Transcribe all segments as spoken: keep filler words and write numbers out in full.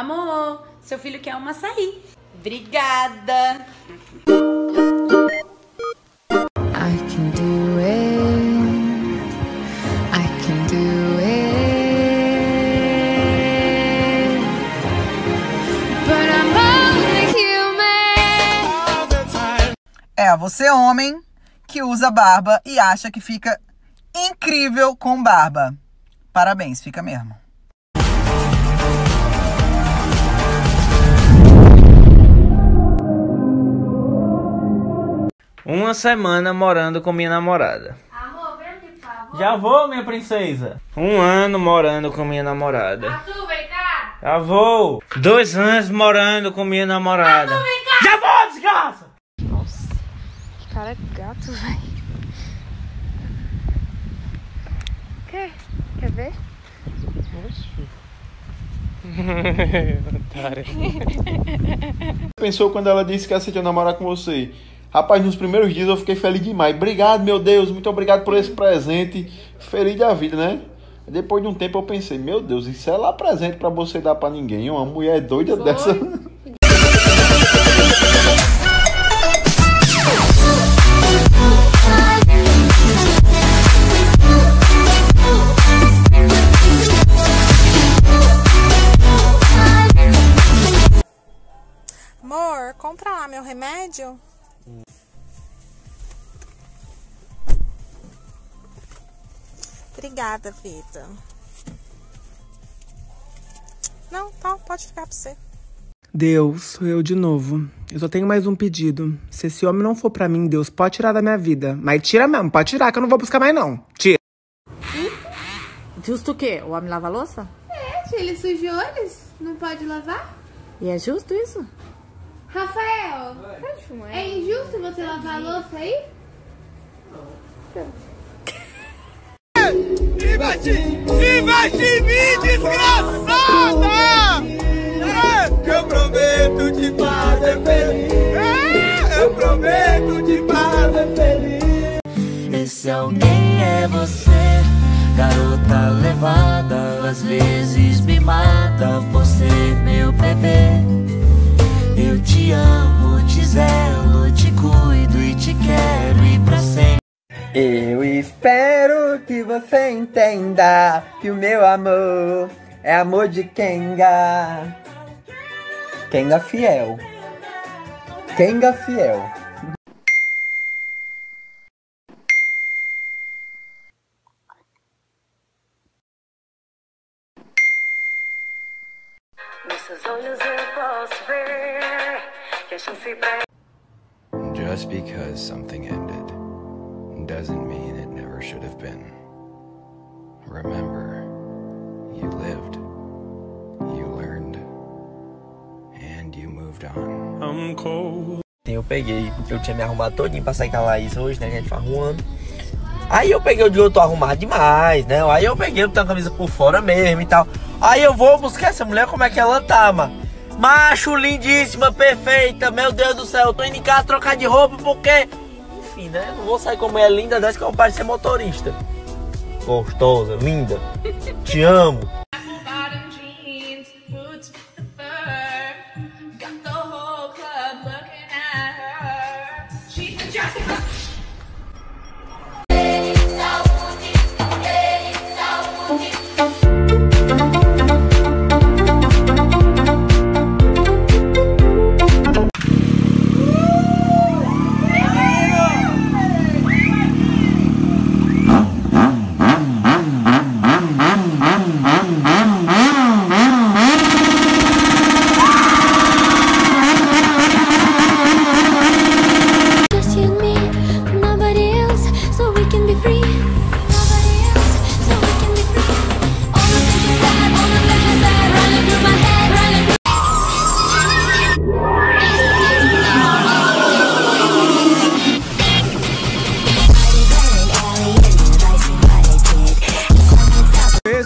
Amor, seu filho quer um açaí. Obrigada. I can do it. I can do it. But I'm only human. All the time. É, você homem que usa barba e acha que fica incrível com barba. Parabéns, fica mesmo. Uma semana morando com minha namorada. Amor, vem aqui, por favor. Já vou, minha princesa. Um ano morando com minha namorada. Arthur, vem cá. Já vou. Dois anos morando com minha namorada. Arthur, vem cá. Já vou, desgraça. Nossa, que cara gato, velho. Quer? Quer ver? Pensou quando ela disse que aceitou namorar com você? Rapaz, nos primeiros dias eu fiquei feliz demais. Obrigado, meu Deus, muito obrigado por esse presente. Feliz da vida, né? Depois de um tempo eu pensei, meu Deus, isso é lá presente pra você dar pra ninguém. Uma mulher doida Foi. dessa. Amor, compra lá meu remédio. Obrigada, Vitor. Não, tá, pode ficar pra você. Deus, sou eu de novo. Eu só tenho mais um pedido. Se esse homem não for pra mim, Deus, pode tirar da minha vida. Mas tira mesmo, pode tirar, que eu não vou buscar mais, não. Tira. Hum? Justo o quê? O homem lava a louça? É, se ele sujou, eles não pode lavar. E é justo isso? Rafael, Oi. é injusto você Entendi. lavar a louça aí? Não. Investe, investe em mim, desgraçada! É, eu prometo te fazer feliz. É, eu prometo te fazer feliz. Esse alguém é você, garota levada, às vezes mimada por ser meu bebê. Eu te amo, te zelo, te cuido e te quero e pra sempre. Eu espero que você entenda que o meu amor é amor de Kenga. Kenga fiel. Kenga fiel. Nos seus olhos eu posso ver que a chance pra... Just because something ended doesn't mean it never should have been. Remember, you lived, you learned, and you moved on. I'm cold. Eu peguei, eu tinha me arrumado todinho pra sair com a Laís hoje, né? A gente foi arrumando. Aí eu peguei o dia, eu tô arrumado demais, né? Aí eu peguei, eu tô com a camisa por fora mesmo e tal. Aí eu vou buscar essa mulher, como é que ela tá, mano? Macho, lindíssima, perfeita, meu Deus do céu. Eu tô indo em casa trocar de roupa porque... né? Eu não vou sair com uma mulher linda dessa que eu pareço ser motorista. Gostosa, linda. Te amo.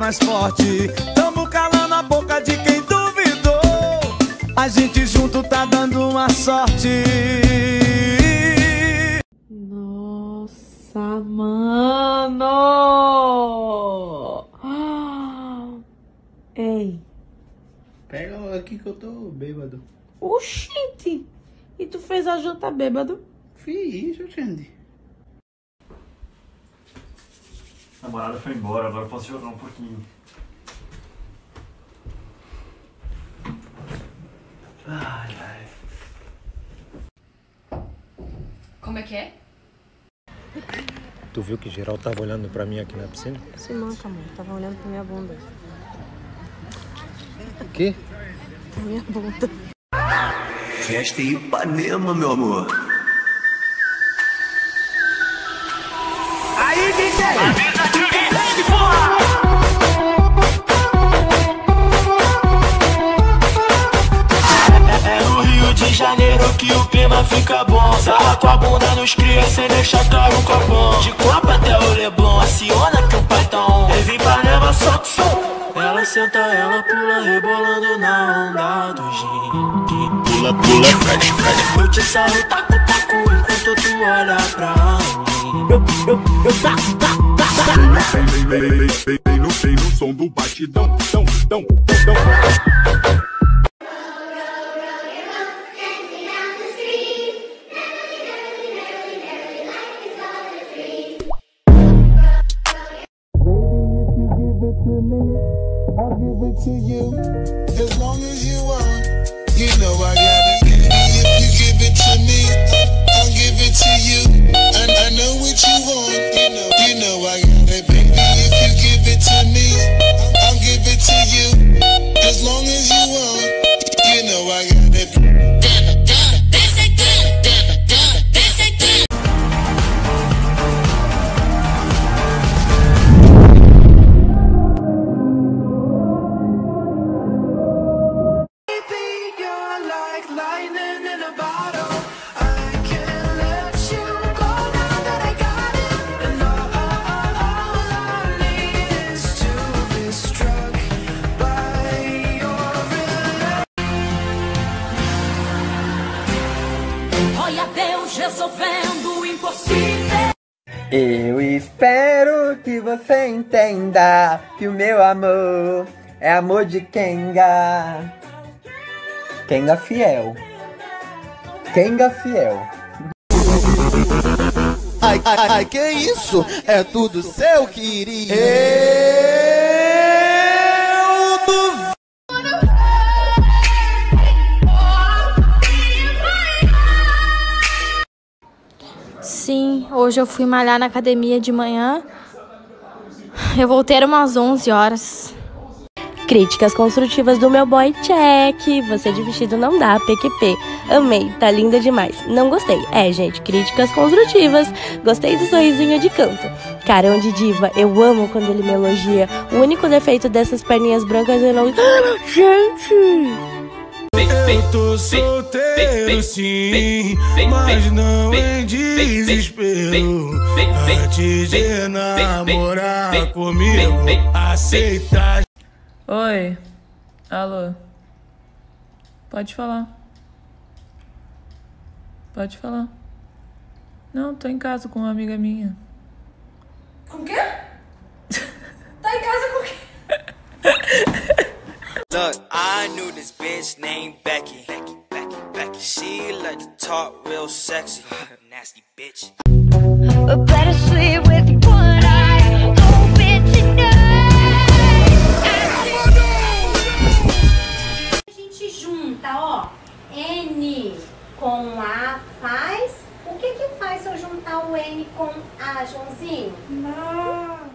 Mais forte, tamo calando a boca de quem duvidou. A gente junto tá dando uma sorte. Nossa, mano. Ei, Pega aqui que eu tô bêbado. Oxente! E tu fez a janta bêbado? Fiz, gente. A namorada foi embora, agora eu posso jogar um pouquinho. Ai, ai. Como é que é? Tu viu que geral tava olhando pra mim aqui na piscina? Se manca, amor. Tava olhando pra minha bunda. O quê? Pra minha bunda. Festa em Ipanema, meu amor. Aí, D J! Avisa que quem tem, porra! De janeiro que o clima fica bom. Sarra com a bunda nos cria sem deixar cair um copão. De Copa até o Leblon, aciona que o pai tá on. Teve Ipanema, só que som. Ela senta, ela pula, rebolando na onda do gin. Pula, pula, frete, frete. Eu te sarro, taco, taco, enquanto tu olha pra mim. Eu, eu, eu taco, taco, taco. Vem, vem, vem, vem, vem no, vem no som do batidão. Tão, tão, tão, tão. To you, as long as you want, you know I got it. If you give it to me, I'll give it to you. And I know what you want, you know, you know I got it, baby. If you give it to me, I'll give it to you. As long as you want, you know I got it. Eu espero que você entenda que o meu amor é amor de Kenga. Kenga fiel. Kenga fiel. Ai, ai, ai, que isso? É tudo seu, querido. Eu duvido. Sim, hoje eu fui malhar na academia de manhã. Eu voltei era umas onze horas. Críticas construtivas do meu boy check. Você de vestido não dá, P Q P. Amei, tá linda demais. Não gostei. É, gente, críticas construtivas. Gostei do sorrisinho de canto. Carão de diva, eu amo quando ele me elogia. O único defeito dessas perninhas brancas eu não... Gente... Eu tô solteiro sim, mas não em desespero. Antes de namorar comigo, aceitar. Oi, alô. Pode falar. Pode falar. Não, tô em casa com uma amiga minha. Com o quê? Tá em casa com o quê? Look, I knew this bitch named Becky. Becky, Becky, Becky. She like to talk real sexy. Nasty bitch. Better sleep with one eye open tonight. A gente junta, ó, N com A faz. O que que faz se eu juntar o N com A, Joãozinho? Não.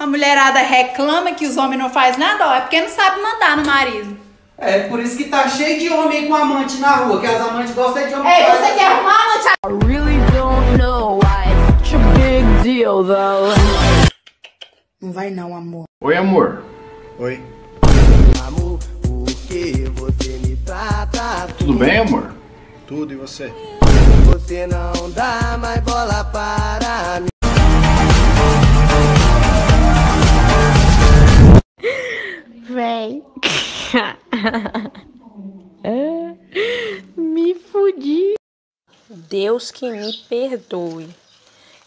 A mulherada reclama que os homens não fazem nada, ó, é porque não sabe mandar no marido. É, por isso que tá cheio de homem com amante na rua, que as amantes gostam de homem. Ei, você casa. Quer arrumar amante? I really don't know why it's a big deal, though. Não vai não, amor. Oi, amor. Oi. Amor, por que você me trata? Tudo bem, amor? Tudo, e você? Você não dá mais bola para mim. Véi. Me fudi. Deus que me perdoe.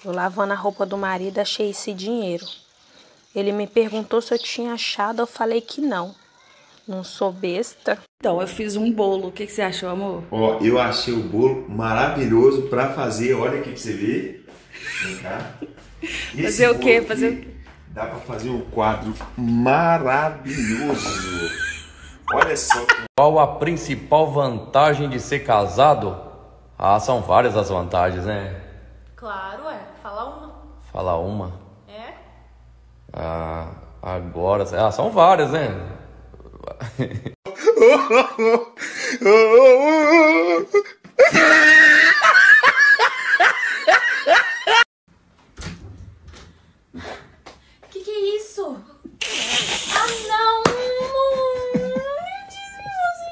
Eu lavando a roupa do marido, achei esse dinheiro. Ele me perguntou se eu tinha achado, eu falei que não. Não sou besta. Então, eu fiz um bolo. O que, que você achou, amor? Ó, eu achei o bolo maravilhoso pra fazer. Olha aqui pra você ver. Vem cá. Fazer o quê? Fazer... Dá pra fazer um quadro maravilhoso. Olha só. Qual a principal vantagem de ser casado? Ah, são várias as vantagens, né? Claro, é. Fala uma. Fala uma? É? Ah, agora... Ah, são várias, né? Que que é isso? Ah, não! Não, não disse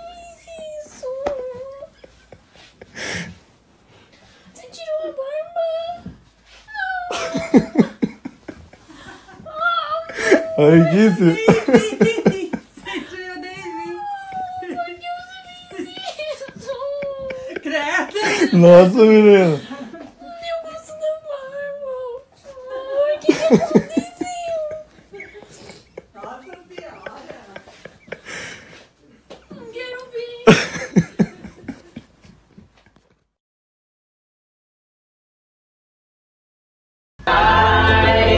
isso! Você tirou a barba! Não! Olha isso! Nossa, menina! Eu gosto da barba! Por que que aconteceu? Nossa senhora! Não quero ver! I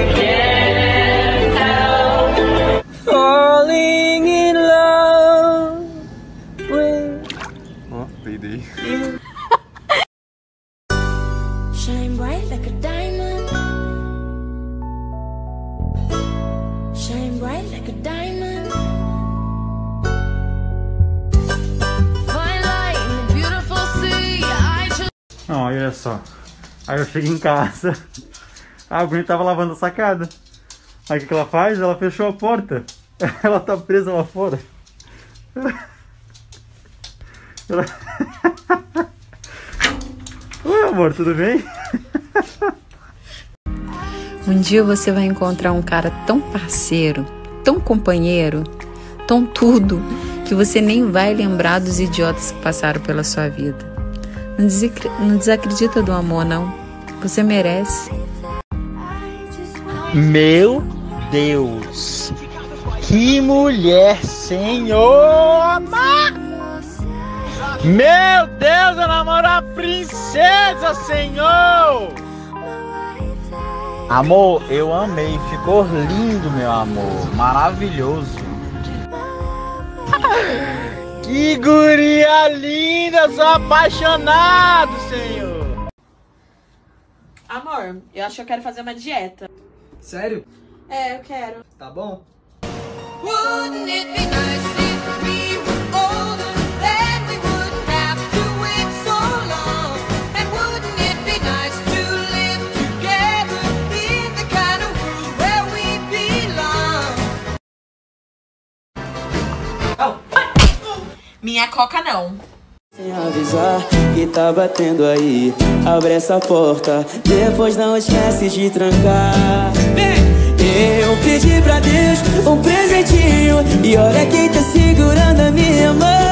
can't help falling in love with... Oh, peidei! Shine bright like a diamond. Shine bright like a diamond. Fine light in the beautiful sea. I just... Não, olha só. Aí eu cheguei em casa. A Bruna tava lavando a sacada. Aí o que ela faz? Ela fechou a porta. Ela tá presa lá fora. Ela... Oi, amor, tudo bem? Um dia você vai encontrar um cara tão parceiro, tão companheiro, tão tudo, que você nem vai lembrar dos idiotas que passaram pela sua vida. Não, não desacredita do amor, não. Você merece. Meu Deus! Que mulher, Senhor! Meu Deus, eu namoro a princesa, Senhor! Amor, eu amei. Ficou lindo, meu amor. Maravilhoso. Que guria linda! Sou apaixonado, Senhor! Amor, eu acho que eu quero fazer uma dieta. Sério? É, eu quero. Tá bom. Wouldn't it be nice if we were older? Minha coca não. Sem avisar que tá batendo aí. Abre essa porta, depois não esquece de trancar. Eu pedi pra Deus um presentinho e olha quem tá segurando a minha mão.